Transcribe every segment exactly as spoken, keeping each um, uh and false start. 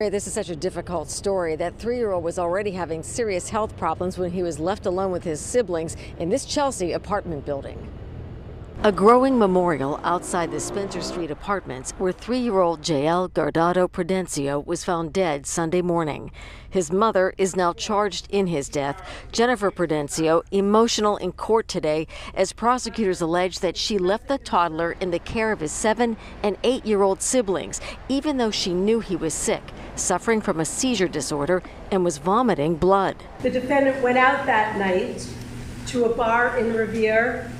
This is such a difficult story. That three-year-old was already having serious health problems when he was left alone with his siblings in this Chelsea apartment building. A growing memorial outside the Spencer Street apartments where three-year-old Yael Guardado-Prudencio was found dead Sunday morning. His mother is now charged in his death. Jennifer Prudencio, emotional in court today as prosecutors allege that she left the toddler in the care of his seven and eight-year-old siblings, even though she knew he was sick, suffering from a seizure disorder and was vomiting blood. The defendant went out that night to a bar in Revere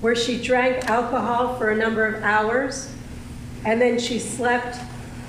where she drank alcohol for a number of hours, and then she slept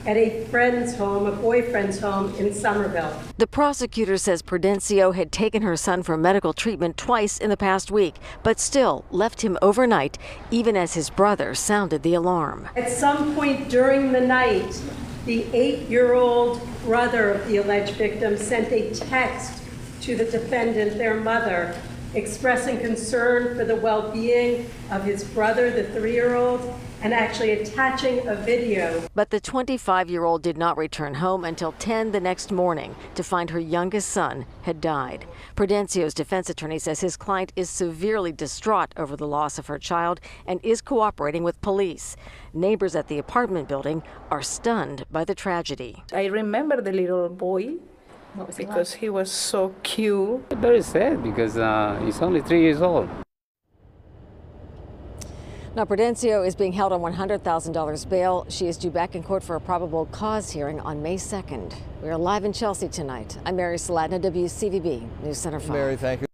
at a friend's home, a boyfriend's home in Somerville. The prosecutor says Prudencio had taken her son for medical treatment twice in the past week, but still left him overnight, even as his brother sounded the alarm. At some point during the night, the eight-year-old brother of the alleged victim sent a text to the defendant, their mother, expressing concern for the well-being of his brother, the three-year-old, and actually attaching a video. But the twenty-five-year-old did not return home until ten the next morning to find her youngest son had died. Prudencio's defense attorney says his client is severely distraught over the loss of her child and is cooperating with police. Neighbors at the apartment building are stunned by the tragedy. I remember the little boy because he was so cute. Very sad because uh, he's only three years old. Now, Prudencio is being held on one hundred thousand dollars bail. She is due back in court for a probable cause hearing on May second. We are live in Chelsea tonight. I'm Mary Saladna, W C V B News Center five. Mary, thank you.